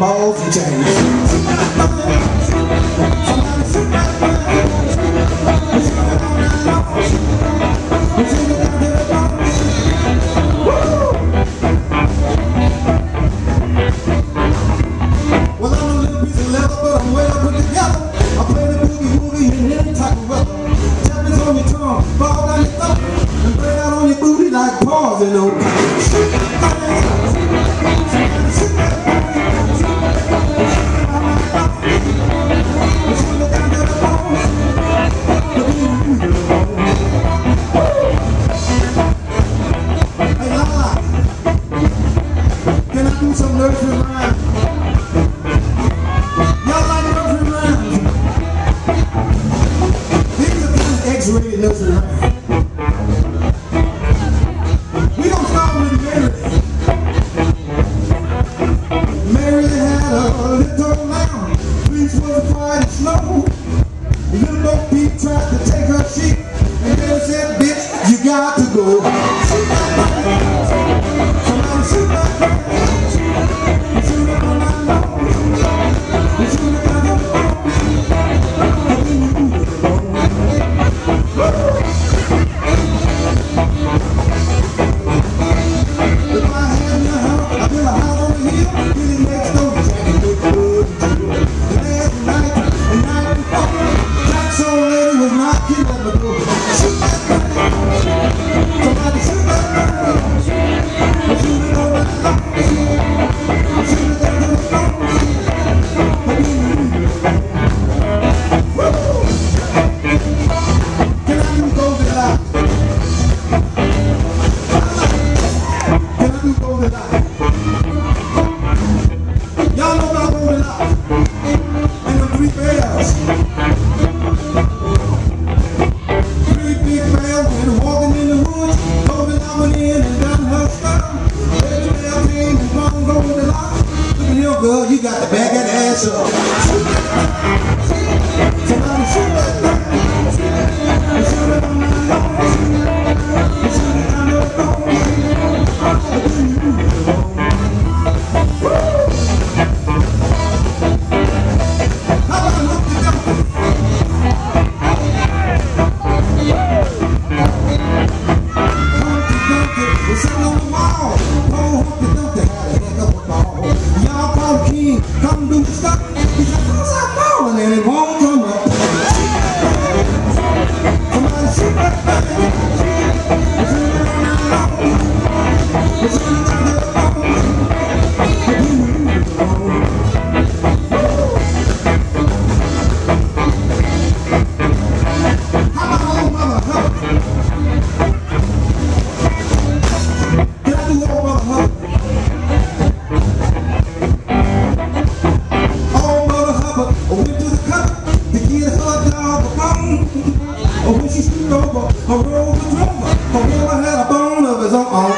Balls and chains. I had a bone of his own.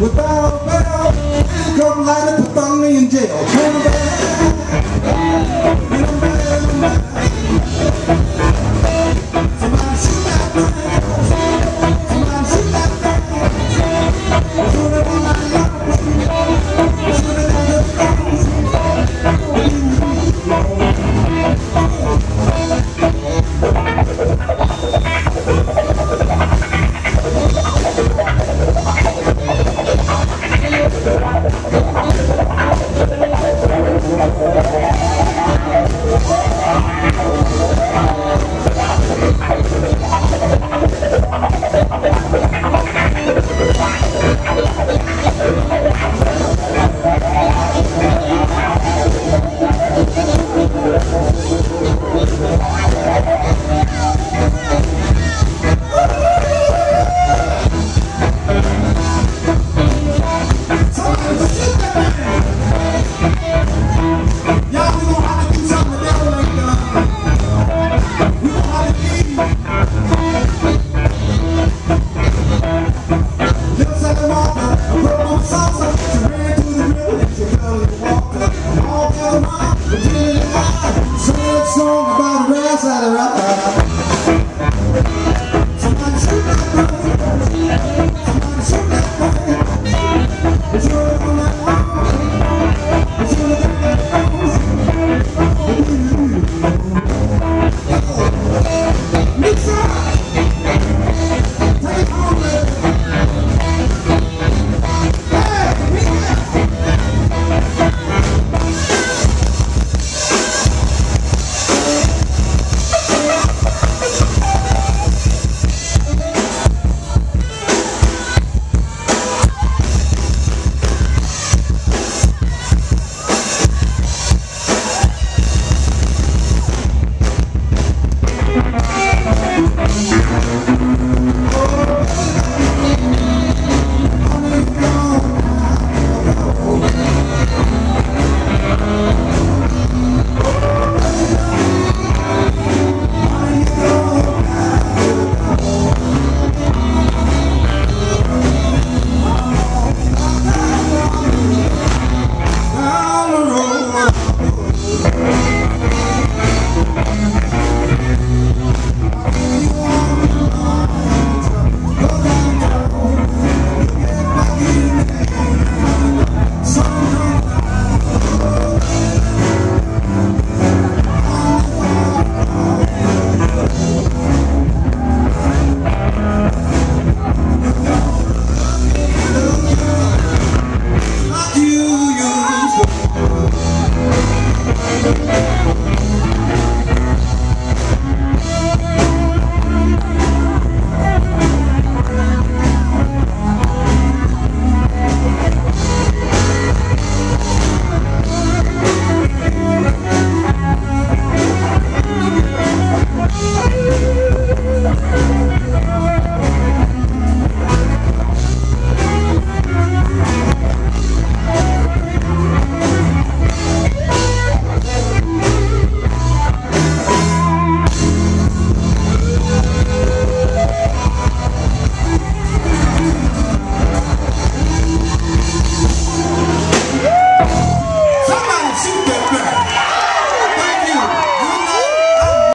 Without a bell, come light up the thunder in jail.